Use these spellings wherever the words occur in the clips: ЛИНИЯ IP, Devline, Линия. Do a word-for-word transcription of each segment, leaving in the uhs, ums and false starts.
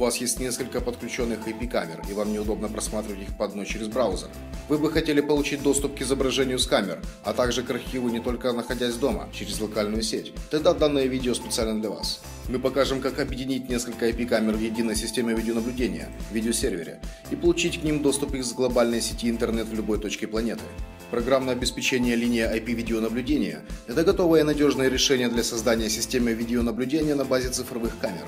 у вас есть несколько подключенных ай пи камер, и вам неудобно просматривать их по одной через браузер. Вы бы хотели получить доступ к изображению с камер, а также к архиву не только находясь дома, через локальную сеть. Тогда данное видео специально для вас. Мы покажем, как объединить несколько ай пи камер в единой системе видеонаблюдения, видеосервере, и получить к ним доступ из глобальной сети интернет в любой точке планеты. Программное обеспечение «Линия ай пи видеонаблюдения» — это готовое и надежное решение для создания системы видеонаблюдения на базе цифровых камер.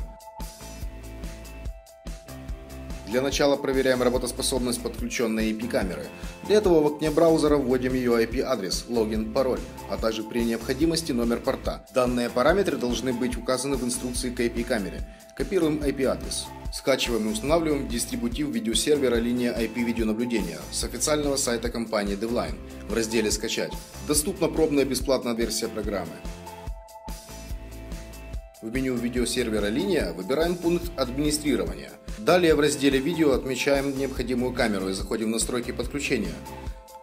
Для начала проверяем работоспособность подключенной ай пи камеры. Для этого в окне браузера вводим ее ай пи адрес, логин, пароль, а также при необходимости номер порта. Данные параметры должны быть указаны в инструкции к ай пи камере. Копируем ай пи адрес. Скачиваем и устанавливаем дистрибутив видеосервера «Линия ай пи видеонаблюдения» с официального сайта компании Devline. В разделе «Скачать» доступна пробная бесплатная версия программы. В меню видеосервера «Линия» выбираем пункт «Администрирование». Далее в разделе «Видео» отмечаем необходимую камеру и заходим в настройки подключения.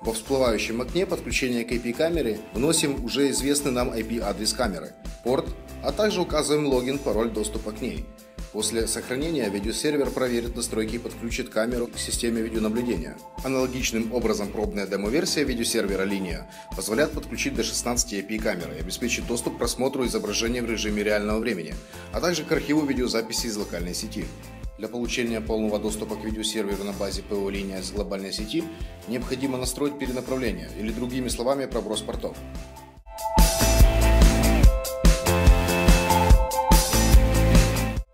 Во всплывающем окне подключения к ай пи камере вносим уже известный нам ай пи адрес камеры, порт, а также указываем логин, пароль доступа к ней. После сохранения видеосервер проверит настройки и подключит камеру к системе видеонаблюдения. Аналогичным образом пробная демо-версия видеосервера «Линия» позволяет подключить до шестнадцати ай пи камер и обеспечить доступ к просмотру изображения в режиме реального времени, а также к архиву видеозаписи из локальной сети. Для получения полного доступа к видеосерверу на базе ПО «Линия» из глобальной сети необходимо настроить перенаправление или, другими словами, проброс портов.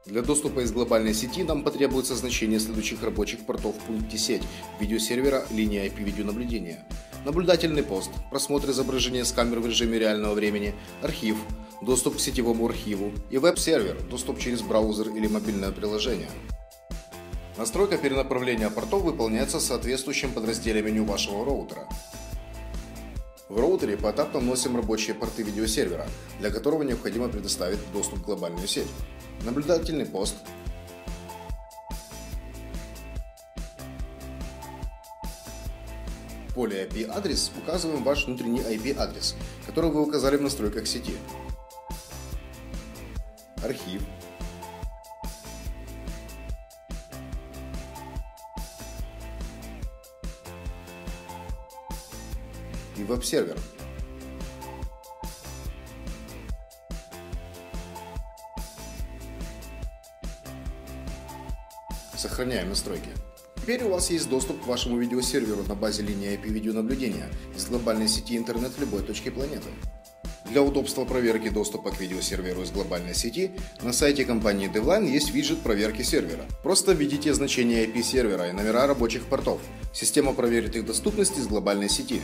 Для доступа из глобальной сети нам потребуется значение следующих рабочих портов в пункте «Сеть» видеосервера «Линия ай пи видеонаблюдения». Наблюдательный пост, просмотр изображения с камер в режиме реального времени, архив, доступ к сетевому архиву и веб-сервер, доступ через браузер или мобильное приложение. Настройка перенаправления портов выполняется в соответствующем подразделе меню вашего роутера. В роутере поэтапно вносим рабочие порты видеосервера, для которого необходимо предоставить доступ к глобальную сеть. Наблюдательный пост, в поле ай пи адрес указываем ваш внутренний ай пи адрес, который вы указали в настройках сети, архив, и веб-сервер. Сохраняем настройки. Теперь у вас есть доступ к вашему видеосерверу на базе «Линии ай пи видеонаблюдения» из глобальной сети интернет в любой точке планеты. Для удобства проверки доступа к видеосерверу из глобальной сети на сайте компании Devline есть виджет проверки сервера. Просто введите значение ай пи сервера и номера рабочих портов. Система проверит их доступность из глобальной сети.